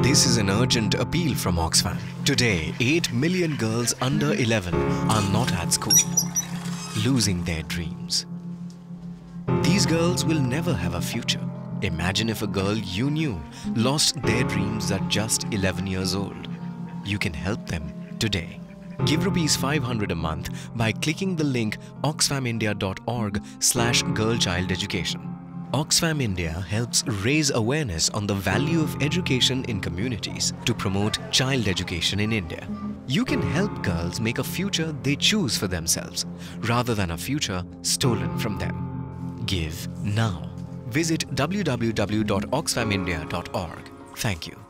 This is an urgent appeal from Oxfam. Today, 8 million girls under 11 are not at school, losing their dreams. These girls will never have a future. Imagine if a girl you knew lost their dreams at just 11 years old. You can help them today. Give ₹500 a month by clicking the link oxfamindia.org/girlchildeducation. Oxfam India helps raise awareness on the value of education in communities to promote child education in India. You can help girls make a future they choose for themselves rather than a future stolen from them. Give now. Visit www.oxfamindia.org. Thank you.